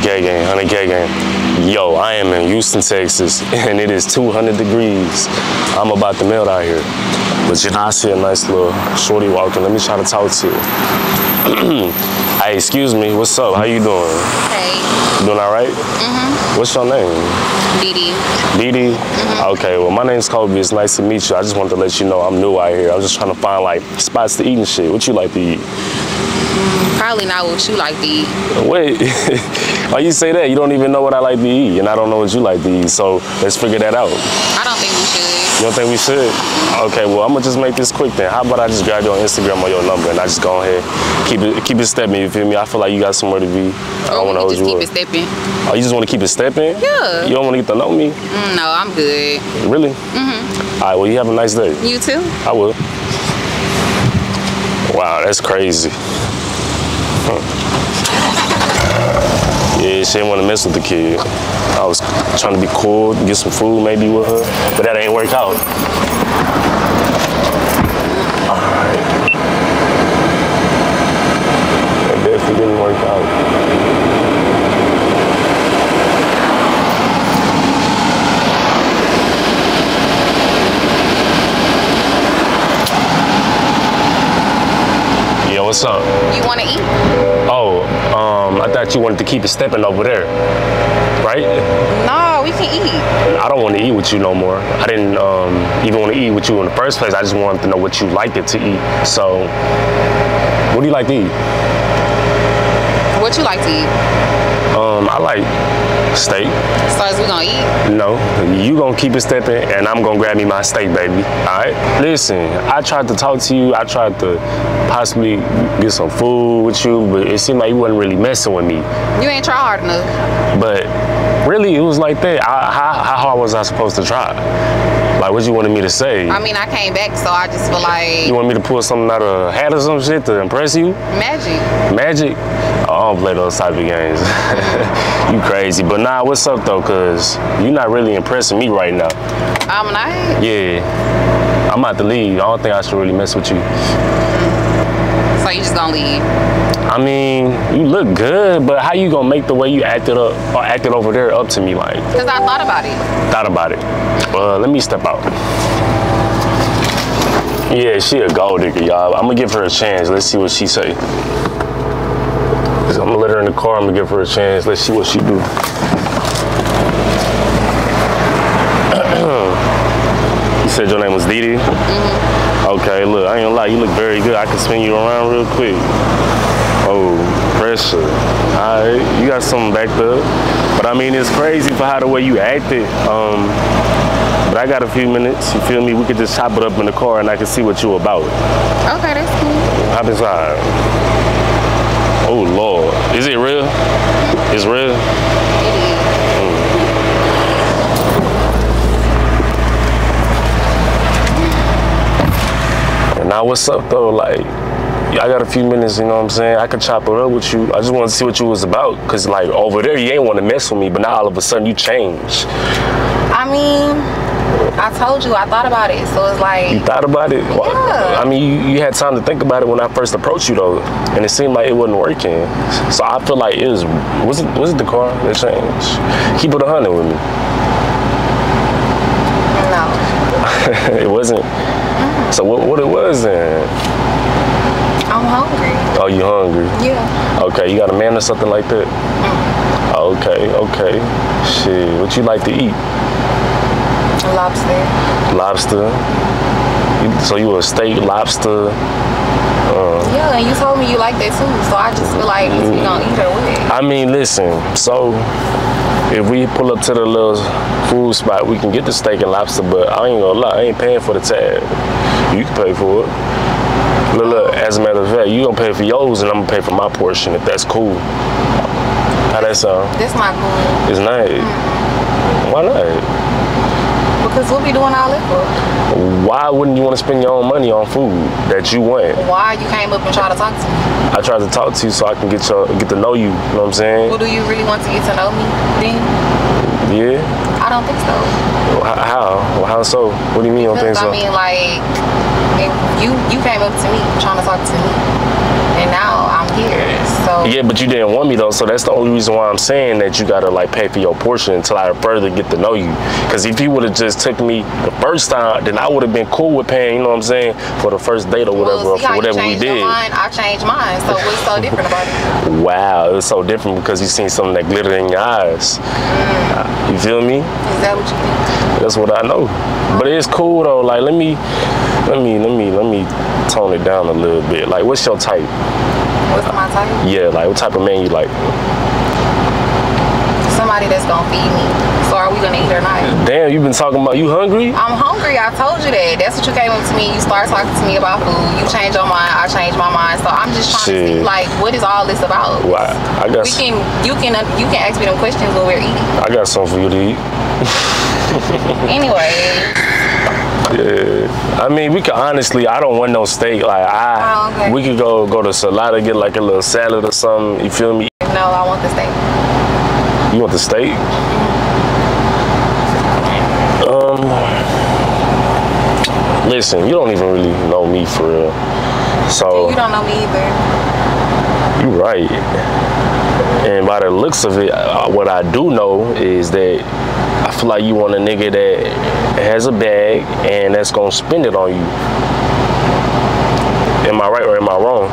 100K game, 100K game. Yo, I am in Houston, Texas, and it is 200 degrees. I'm about to melt out here. But you know, I see a nice little shorty walking. Let me try to talk to you. Hey, excuse me, what's up? How you doing? Hey. Doing all right? Mm-hmm. What's your name? Didi. Didi? Mm-hmm. Okay, well, my name's Kobe. It's nice to meet you. I just wanted to let you know I'm new out here. I'm just trying to find, like, spots to eat and shit. What you like to eat? Probably not what you like to eat. Wait, why you say that? You don't even know what I like to eat, and I don't know what you like to eat, so let's figure that out. I don't think we should. You don't think we should? Okay, well, I'm gonna just make this quick then. How about I just grab you on Instagram or your number and I just go ahead, keep it stepping, you feel me? I feel like you got somewhere to be. I don't wanna hold you up. Just keep it stepping. Oh, you just wanna keep it stepping? Yeah. You don't wanna get to know me? No, I'm good. Really? Mm-hmm. All right, well, you have a nice day. You too. I will. Wow, that's crazy. Yeah, she didn't want to mess with the kid. I was trying to be cool, get some food maybe with her, but that ain't work out. All right. That definitely didn't work out. Yo, what's up? You want to eat? Oh, I thought you wanted to keep it stepping over there, right? No, we can eat. I don't want to eat with you no more. I didn't even want to eat with you in the first place. I just wanted to know what you liked it to eat. So, what do you like to eat? What you like to eat? I like steak. So is we gonna eat? No, you gonna keep it stepping and I'm gonna grab me my steak, baby, all right? Listen, I tried to talk to you. I tried to possibly get some food with you, but it seemed like you wasn't really messing with me. You ain't try hard enough. But really, it was like that. How hard was I supposed to try? Like, what you wanted me to say? I mean, I came back, so I just feel like... You want me to pull something out of a hat or some shit to impress you? Magic. Magic? I don't play those type of games. You crazy. But nah, what's up, though? Because you're not really impressing me right now. I'm not? Yeah. I'm about to leave. I don't think I should really mess with you. So you just gonna leave? I mean, you look good, but how you gonna make the way you acted up or acted over there up to me, like? Because I thought about it. Thought about it. Let me step out. Yeah, she a gold digger, y'all. I'm gonna give her a chance. Let's see what she say. I'm gonna let her in the car, I'm gonna give her a chance. Let's see what she do. You said your name was Didi? Mm-hmm. Okay, look, I ain't gonna lie, you look very good. I can swing you around real quick. Oh, pressure. All right, you got something backed up. But I mean, it's crazy for how the way you acted. But I got a few minutes, you feel me? We could just chop it up in the car and I can see what you about. Okay, that's cool. Hop inside. Oh, Lord. Is it real? It's real? It is. Mm. And now what's up, though? Like, I got a few minutes, you know what I'm saying? I could chop it up with you. I just wanted to see what you was about. Because, like, over there, you ain't want to mess with me, but now all of a sudden you change. I mean... I told you, I thought about it, so it's like... You thought about it? Well, yeah. I mean, you had time to think about it when I first approached you, though, and it seemed like it wasn't working. So I feel like it was it the car that changed? Keep it 100 with me. No. It wasn't? Mm-hmm. So what it was then? I'm hungry. Oh, you hungry? Yeah. Okay, you got a man or something like that? Mm-hmm. Okay. Shit, what you like to eat? Lobster. So you a steak, lobster. Yeah, and you told me you like that too, so I just feel like we don't eat her with it. I mean, listen, so if we pull up to the little food spot, we can get the steak and lobster, but I ain't gonna lie, I ain't paying for the tab. You can pay for it. Look, as a matter of fact, you gonna pay for yours and I'm gonna pay for my portion, if that's cool. How that sound? That's not cool. It's not? Mm. Why not? Because we'll be doing all that for. Why wouldn't you want to spend your own money on food that you want? Why you came up and tried to talk to me? I tried to talk to you so I can get to know you. You know what I'm saying? Well, do you really want to get to know me then? Yeah. I don't think so. How? Well, how so? What do you mean you don't think so? I mean, like, you came up to me trying to talk to me, and now I'm here. So Yeah, but you didn't want me though, so that's the only reason why I'm saying that you gotta like pay for your portion until I further get to know you. Because if you would have just took me the first time, then I would have been cool with paying, you know what I'm saying, for the first date or whatever, well, see, or for whatever we did. Your mind, I changed mine, so what's so different about it? Wow, it's so different because you seen something that glittered in your eyes. You feel me? Is that what you think? That's what I know. But it's cool though. Like let me tone it down a little bit. Like, what's your type? What's my type? Yeah, like what type of man you like? Somebody that's gonna feed me. So are we gonna eat or not? Damn, you've been talking about you hungry? I'm hungry, I told you that. That's what you came up to me, you start talking to me about food, you change your mind, I change my mind. So I'm just trying to see like what is all this about? Wow, I got you can ask me them questions when we're eating. I got something for you to eat. Anyway. Yeah, I mean, we could honestly, I don't want no steak. Like, we could go to Salada, get like a little salad or something. You feel me? No, I want the steak. You want the steak? Listen, you don't even really know me for real. So you don't know me either. You right. And by the looks of it, what I do know is that I feel like you want a nigga that has a bag and that's gonna spend it on you. Am I right or am I wrong?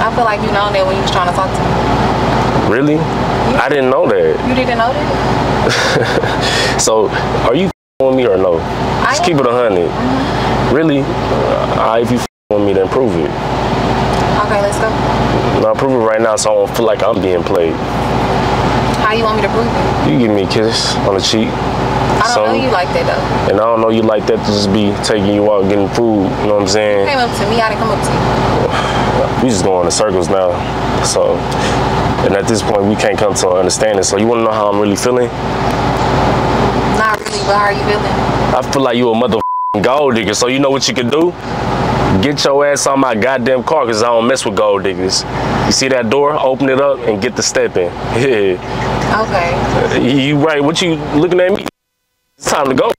I feel like you know that when you was trying to talk to me. Really? I didn't know that. You didn't know that? So, are you f***ing with me or no? Just keep it 100. Really? If you f***ing with me, then prove it. Okay, let's go. No, prove it right now so I don't feel like I'm being played. How you want me to prove it? You give me a kiss on the cheek. I don't know you like that though. And I don't know you like that to just be taking you out getting food, you know what I'm saying? You came up to me, I didn't come up to you. We just going in circles now. So, and at this point we can't come to an understanding. So you wanna know how I'm really feeling? Not really, but how are you feeling? I feel like you a motherfucking gold digger, so you know what you can do? Get your ass on my goddamn car because I don't mess with gold diggers. You see that door? Open it up and get the step in. Yeah. Okay. You right, what you looking at me? It's time to go.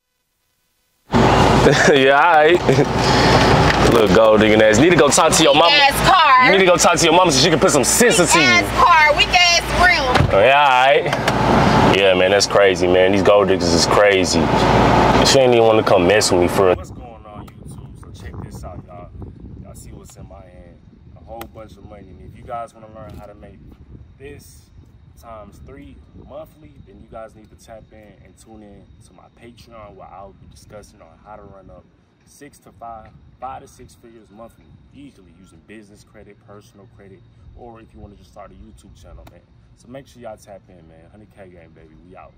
Yeah, alright. Little gold digging ass. Need to go talk to your mama. Weak-ass car. You need to go talk to your mama so she can put some sense into you. Weak-ass car, weak-ass room. Yeah, alright. Yeah, man, that's crazy, man. These gold diggers is crazy. She ain't even want to come mess with me for real. Bunch of money, and if you guys want to learn how to make this ×3 monthly, then you guys need to tap in and tune in to my Patreon, where I'll be discussing on how to run up 5 to 6 figures monthly easily using business credit, personal credit, or if you want to just start a YouTube channel, man. So make sure y'all tap in, man. 100K game, baby. We out.